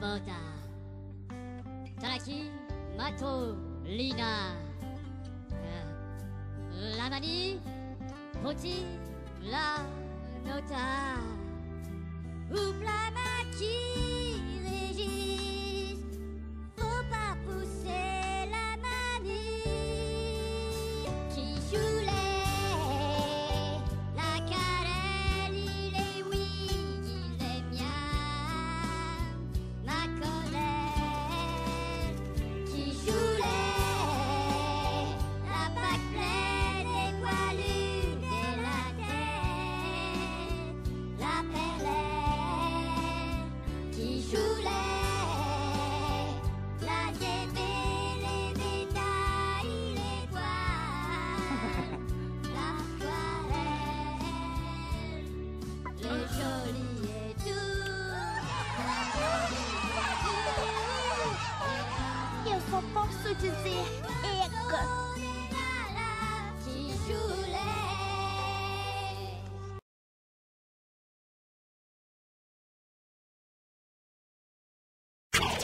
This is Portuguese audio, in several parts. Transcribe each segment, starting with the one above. Banda Tanaki Mato Lina Lamani Poti La Nota Oublamaki. Eu posso dizer eca.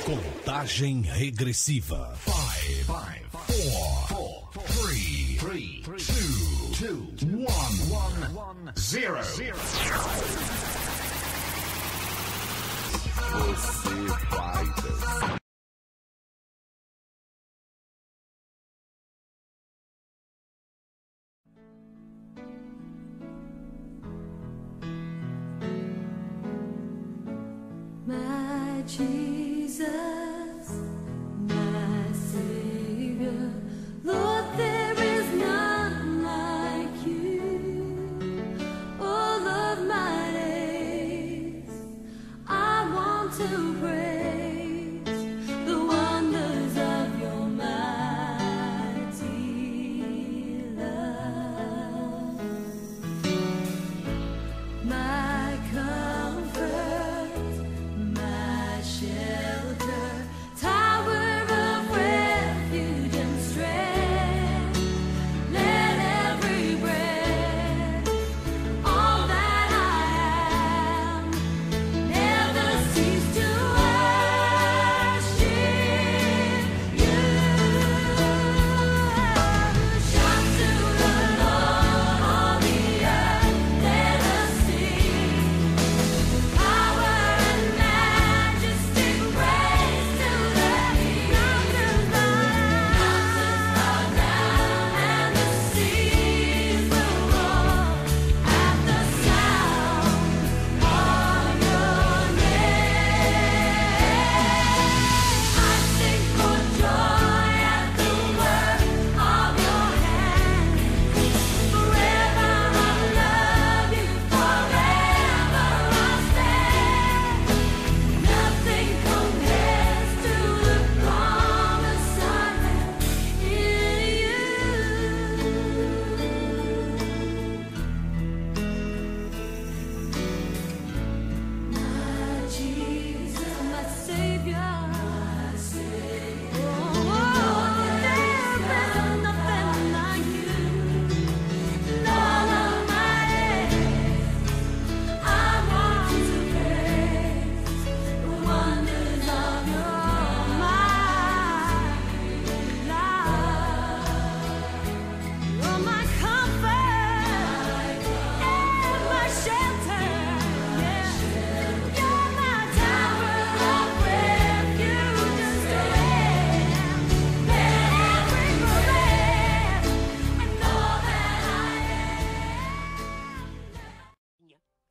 Contagem regressiva. 5, 4, 3, 2, 1, 0. Você vai dançar. Jesus, my Savior, Lord, there is none like you. All of my days, I want to praise the wonders of your mighty love. My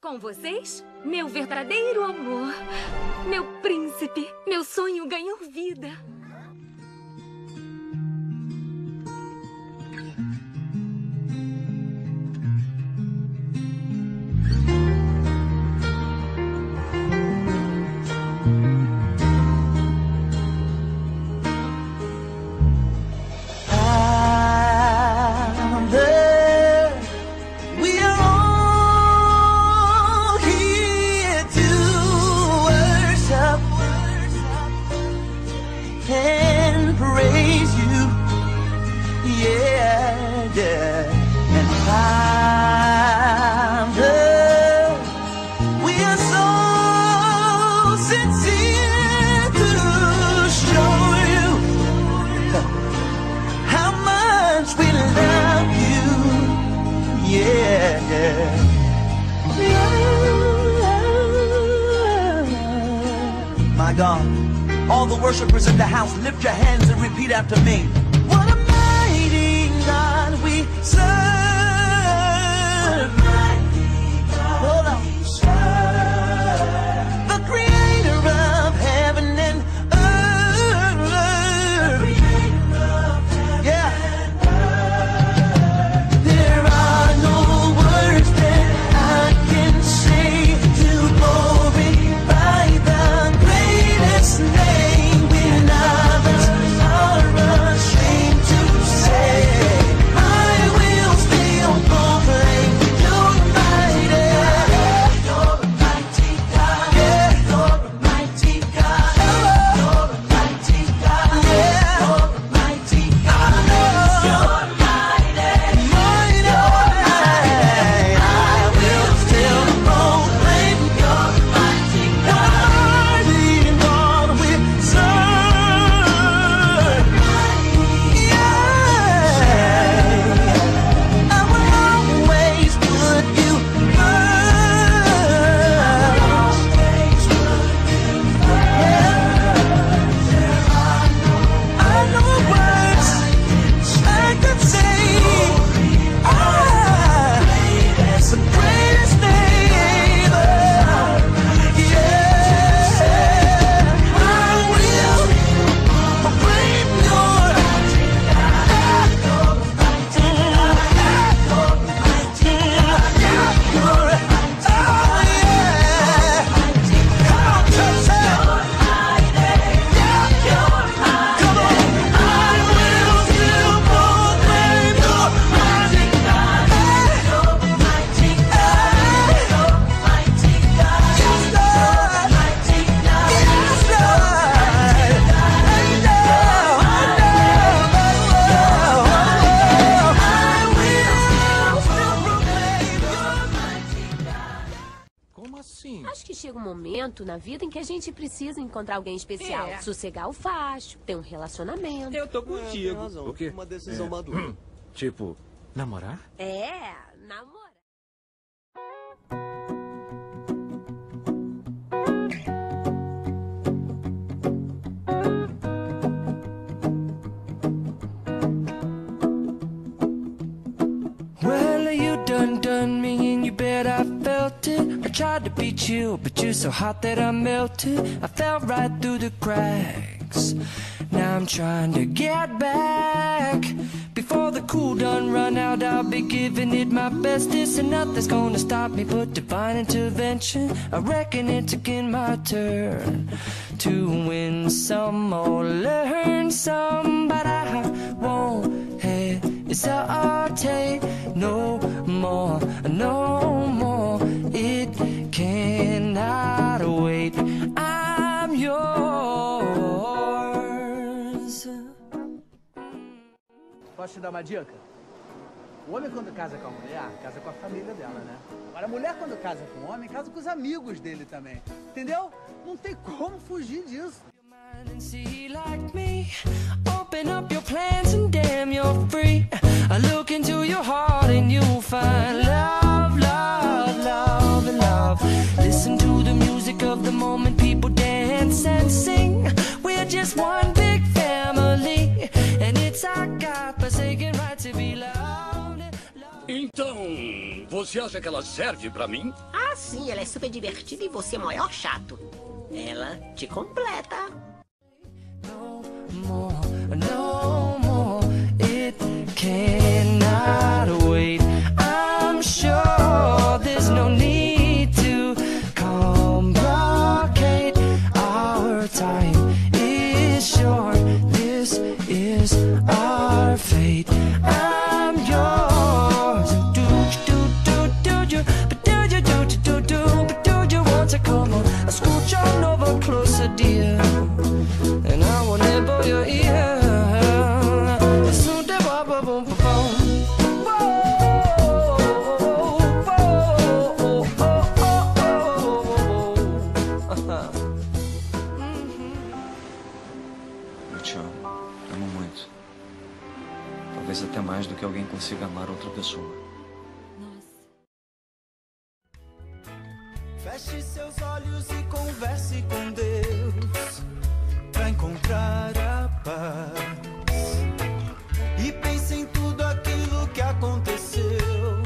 com vocês, meu verdadeiro amor, meu príncipe, meu sonho ganhou vida. my God. All the worshipers in the house, lift your hands and repeat after me. What a mighty God we serve. What a mighty God we serve. The creator of heaven and earth. The creator of heaven and earth. There are no words that I can say to glorify the greatest name when others are ashamed to say. I will still proclaim your mighty God. You're a mighty God. You're a mighty God. You're a mighty God. You're a mighty God. You're mighty. You're mighty. I will still proclaim your mighty God. Mighty God we serve. Yeah. I will always put you first. I know words I could say. It's the greatest name. Yeah. I will proclaim your Como assim? Acho que chega um momento na vida em que a gente precisa encontrar alguém especial. É. Sossegar o facho, ter um relacionamento. Eu tô contigo. Tem razão. O quê? Uma decisão madura. Tipo, namorar? É, namorar. Well, you done me in your bed, I felt it. I tried to beat you, but you're so hot that I melted. I fell right through the cracks. Now I'm trying to get back. Before the cool done run out, I'll be giving it my bestest. And nothing's gonna stop me but divine intervention. I reckon it's again my turn to win some or learn some, but I won't hesitate no more, no more. It cannot wait. I'm yours. Posso te dar uma dica? O homem quando casa com a mulher, casa com a família dela, né? Agora a mulher quando casa com o homem, casa com os amigos dele também. Entendeu? Não tem como fugir disso. Open up your plans and damn you're free. I look into your heart and you'll find love, love, love, and love. Listen to the music of the moment, people dance and sing. We're just one big family, and it's our God-forsaken right to be loved. Então, você acha que ela serve pra mim? Ah, sim, ela é super divertida e você é o maior chato. Ela te completa. No more, no more, it cannot wait. I'm sure there's no need to complicate. Our time is short, this is our fate. I'm yours. Do do do do do, but do do do do do, but do you want to come on? I scooch on over closer, dear. Talvez até mais do que alguém consiga amar outra pessoa. Feche seus olhos e converse com Deus para encontrar a paz. E pense em tudo aquilo que aconteceu,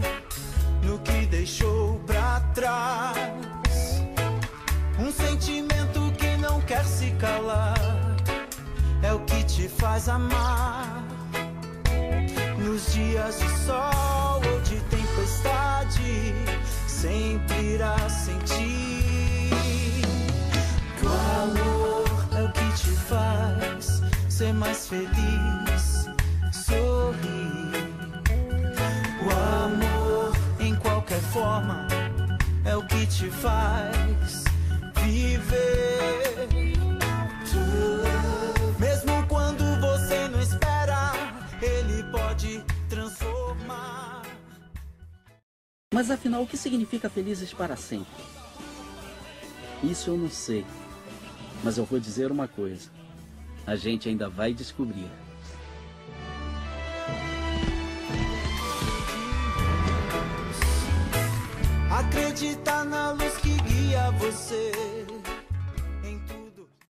no que deixou para trás. Um sentimento que não quer se calar é o que te faz amar. Nos dias de sol ou de tempestade, sempre irá sentir que o amor é o que te faz ser mais feliz, sorrir. O amor em qualquer forma é o que te faz viver. Mesmo quando você não espera, ele pode transformar. Mas afinal, o que significa felizes para sempre? Isso eu não sei, mas eu vou dizer uma coisa: a gente ainda vai descobrir. Acredita na luz que guia você.